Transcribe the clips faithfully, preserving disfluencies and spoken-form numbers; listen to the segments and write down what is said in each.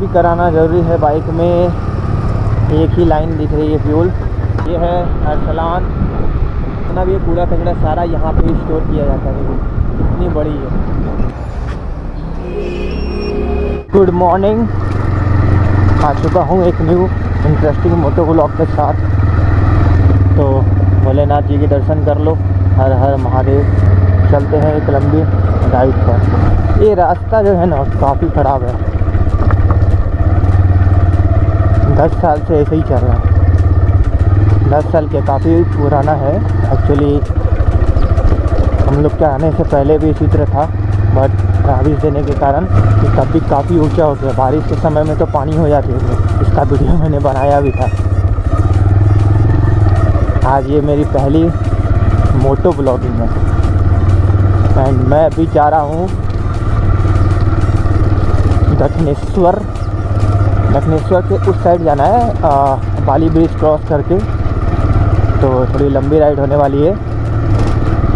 भी कराना ज़रूरी है। बाइक में एक ही लाइन दिख रही है फ्यूल। ये है अरसलान, इतना भी कूड़ा कचरा सारा यहाँ पे स्टोर किया जाता है, इतनी बड़ी है। गुड मॉर्निंग, आ चुका हूँ एक न्यू इंटरेस्टिंग मोटो व्लॉग के साथ। तो भोलेनाथ जी के दर्शन कर लो, हर हर महादेव। चलते हैं एक लंबी राइड पर। ये रास्ता जो है ना काफ़ी ख़राब है, दस साल से ऐसे ही चल रहा है। दस साल के काफ़ी पुराना है एक्चुअली। हम लोग के आने से पहले भी इसी तरह था, बट बारिश देने के कारण इसका भी काफ़ी ऊंचा हो गया। बारिश के समय में तो पानी हो जाती है, इसका वीडियो मैंने बनाया भी था। आज ये मेरी पहली मोटो ब्लॉगिंग है एंड मैं अभी जा रहा हूँ दक्षिणेश्वर। दक्षिणेश्वर के उस साइड जाना है, बाली ब्रिज क्रॉस करके। तो थोड़ी लंबी राइड होने वाली है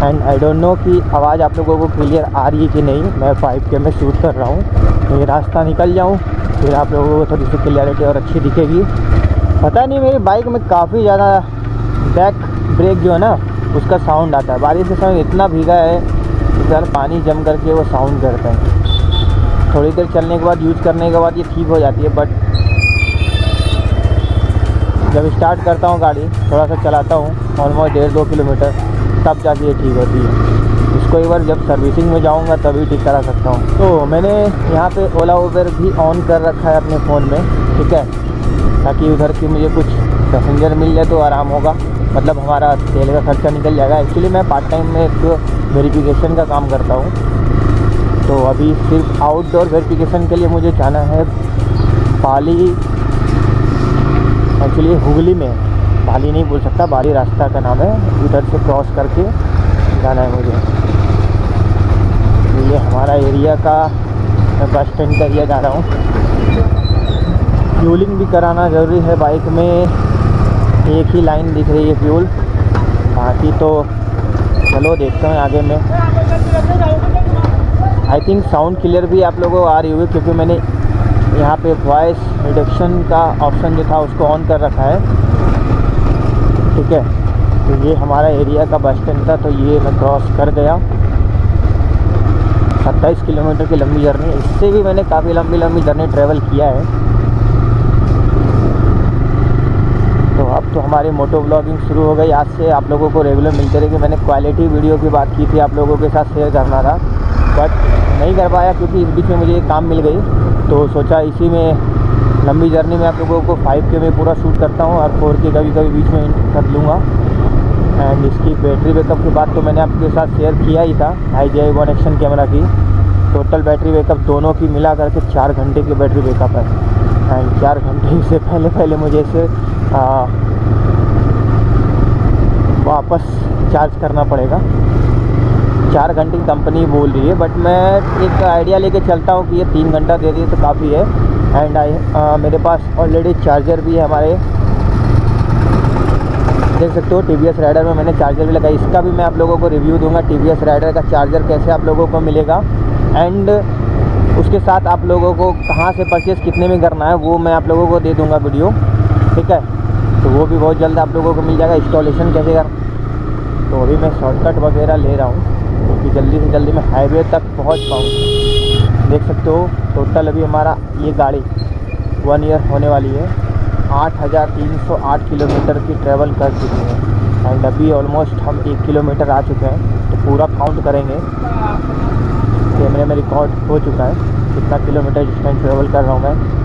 एंड आई डोंट नो कि आवाज़ आप लोगों को क्लियर आ रही है कि नहीं। मैं फाइव के में शूट कर रहा हूँ, तो ये रास्ता निकल जाऊँ फिर आप लोगों को थोड़ी सी क्लियरिटी और अच्छी दिखेगी। पता नहीं मेरी बाइक में काफ़ी ज़्यादा बैक ब्रेक जो है ना उसका साउंड आता है। बारिश के समय इतना भीगा है इधर, पानी जम करके वो साउंड करता है। थोड़ी देर चलने के बाद, यूज़ करने के बाद ये ठीक हो जाती है, बट जब स्टार्ट करता हूँ गाड़ी, थोड़ा सा चलाता हूँ ऑलमोस्ट डेढ़ दो किलोमीटर, तब जाके ये ठीक होती है। इसको एक बार जब सर्विसिंग में जाऊँगा तभी ठीक करा सकता हूँ। तो मैंने यहाँ पे ओला उबर भी ऑन कर रखा है अपने फ़ोन में, ठीक है, ताकि उधर की मुझे कुछ पैसेंजर मिल जाए तो आराम होगा। मतलब हमारा तेल का खर्चा निकल जाएगा। एक्चुअली मैं पार्ट टाइम में एक वेरिफिकेशन का काम करता हूँ, तो अभी सिर्फ आउटडोर वेरिफिकेशन के लिए मुझे जाना है बाली। एक्चुअली हुगली में, बाली नहीं बोल सकता, बाली रास्ता का नाम है। उधर से क्रॉस करके जाना है मुझे। ये हमारा एरिया का बस स्टैंड का एरिया जा रहा हूँ। फ्यूलिंग भी कराना ज़रूरी है। बाइक में एक ही लाइन दिख रही है फ्यूल, बाकी तो चलो देखते हैं आगे में। आई थिंक साउंड क्लियर भी आप लोगों को आ रही होगी, क्योंकि मैंने यहाँ पे वॉइस रिडक्शन का ऑप्शन जो था उसको ऑन कर रखा है, ठीक है। तो ये हमारा एरिया का बस स्टैंड था, तो ये मैं क्रॉस कर गया। सत्ताईस किलोमीटर की लंबी जर्नी, इससे भी मैंने काफ़ी लंबी लंबी जर्नी ट्रैवल किया है। तो अब तो हमारी मोटो ब्लॉगिंग शुरू हो गई। आज से आप लोगों को रेगुलर मिलते रहेगी। मैंने क्वालिटी वीडियो की बात की थी, आप लोगों के साथ शेयर करना था, बट नहीं कर पाया क्योंकि इस बीच में मुझे एक काम मिल गई। तो सोचा इसी में लंबी जर्नी में आप लोगों को फाइव के में पूरा शूट करता हूँ और फोर के कभी कभी बीच में कर लूँगा। एंड इसकी बैटरी बैकअप की बात तो मैंने आपके साथ शेयर किया ही था, I G I one action camera की। टोटल बैटरी बैकअप दोनों की मिला करके चार घंटे की बैटरी बैकअप है। एंड चार घंटे से पहले पहले मुझे इसे वापस चार्ज करना पड़ेगा। चार घंटे की कंपनी बोल रही है, बट मैं एक आइडिया लेके चलता हूँ कि ये तीन घंटा दे दिए तो काफ़ी है। एंड आई मेरे पास ऑलरेडी चार्जर भी है हमारे, देख सकते हो टी वी एस राइडर में मैंने चार्जर भी लगाया। इसका भी मैं आप लोगों को रिव्यू दूंगा, टी वी एस राइडर का चार्जर कैसे आप लोगों को मिलेगा एंड उसके साथ आप लोगों को कहाँ से परचेस कितने में करना है वो मैं आप लोगों को दे दूँगा वीडियो, ठीक है। तो वो भी बहुत जल्द आप लोगों को मिल जाएगा, इंस्टॉलेशन कैसे करना। तो अभी मैं शॉर्टकट वगैरह ले रहा हूँ कि जल्दी से जल्दी मैं हाईवे तक पहुंच पाऊँ। देख सकते हो टोटल अभी हमारा ये गाड़ी वन ईयर होने वाली है, आठ हज़ार तीन सौ आठ किलोमीटर की ट्रैवल कर चुकी है। एंड अभी ऑलमोस्ट हम एक किलोमीटर आ चुके हैं, तो पूरा काउंट करेंगे। कैमरे में रिकॉर्ड हो चुका है कितना किलोमीटर डिस्टेंस ट्रैवल कर रहा हूँ मैं।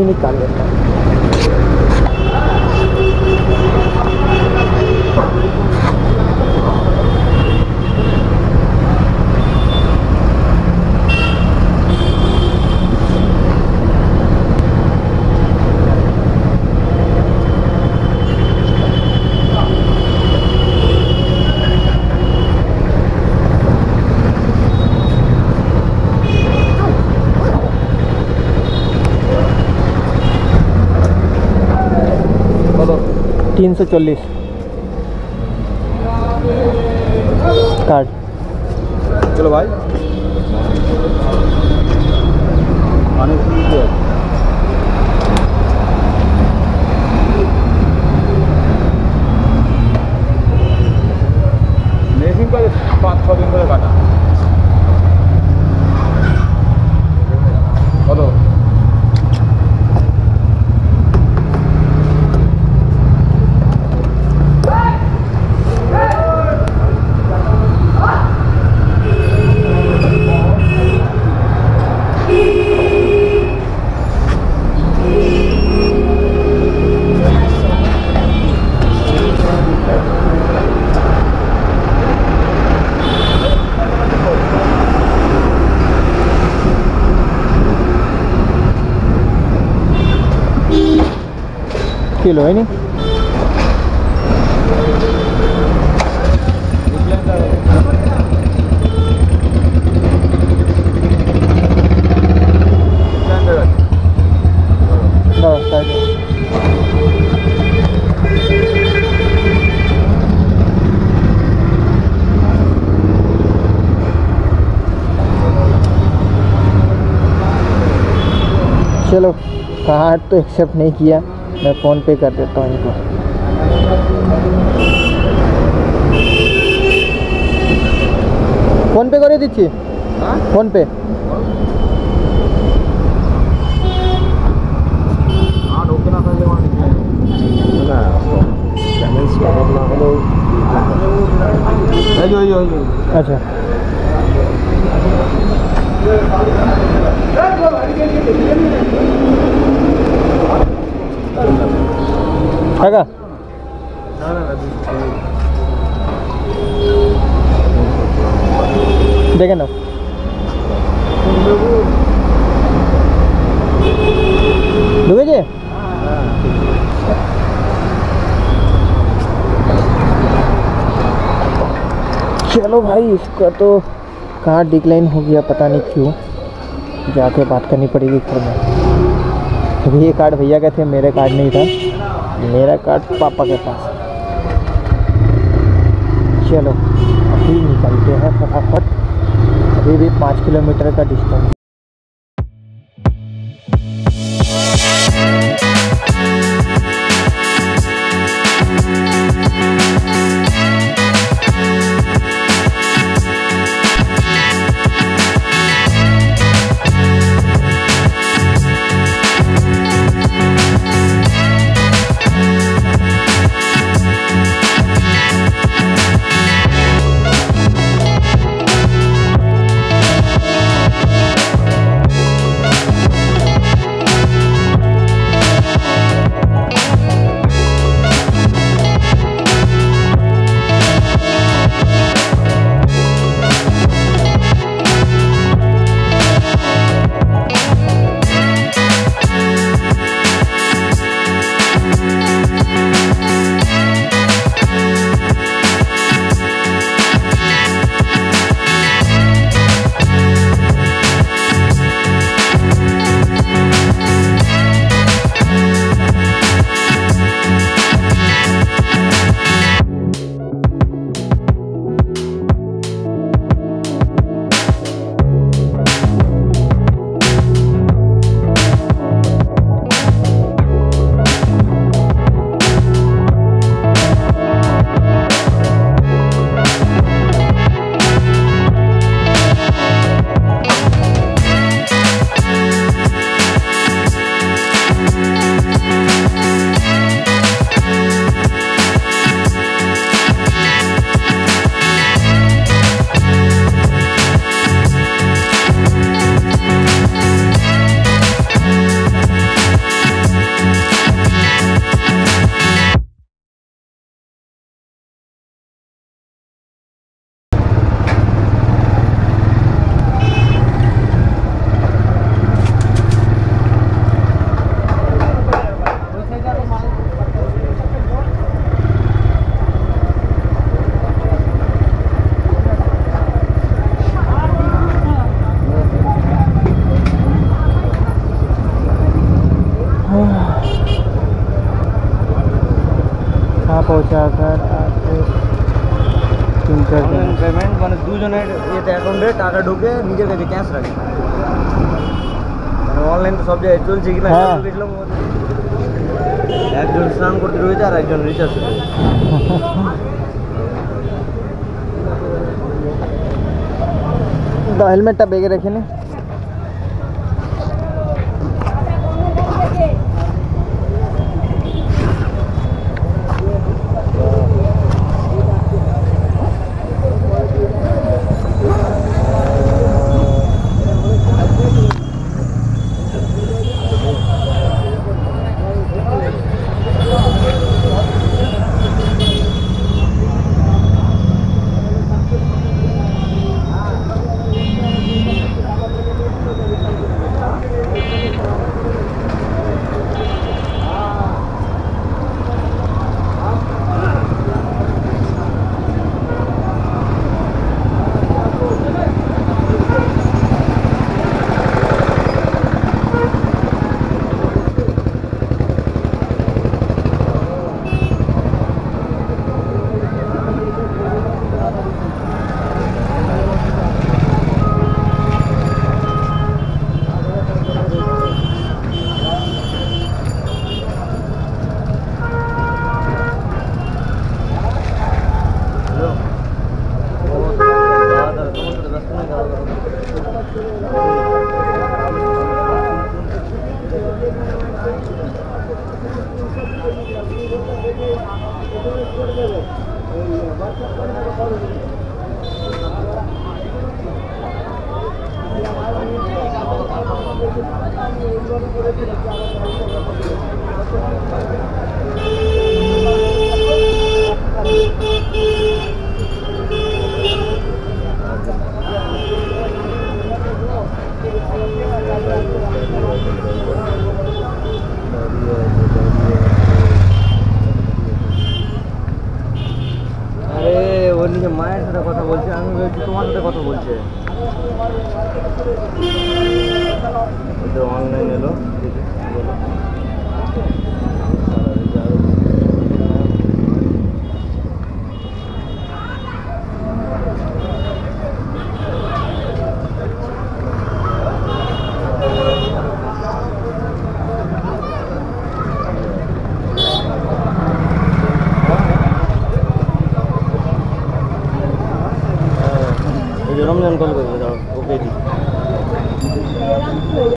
भी निकाल लेता हूँ। तीन सौ चालीस कार्ड। चलो भाई आने दीजिए। लेकिन पर पाँच सौ दिन का काटा। हेलो किलो है नहीं चलो कार्ड तो एक्सेप्ट नहीं किया, मैं फ़ोन पे कर देता हूँ इनको। फ़ोन पे कर दीजिए। फ़ोन पे अच्छा आगा। देखे ना ढुके जी चलो भाई इसका तो कार्ड डिक्लाइन हो गया, पता नहीं क्यों। जाके बात करनी पड़ेगी घर में। अभी ये कार्ड भैया के थे, मेरे कार्ड नहीं था, मेरा कार्ड पापा के पास। चलो अभी निकलते हैं फटाफट, अभी भी पाँच किलोमीटर का डिस्टेंस। পেমেন্ট মানে দুজনের এতে অ্যাকাউন্টে টাকা ঢুকে নিজের কাছে ক্যাশ রাখে। অনলাইন তো সব জায়গায় চলছে কিনা দেখলাম, একজন স্নান করতে রয়েছে আর একজন রিচার্জ করছে। হেলমেটটা বেগে রেখে নি। रमजान कल कर ओके।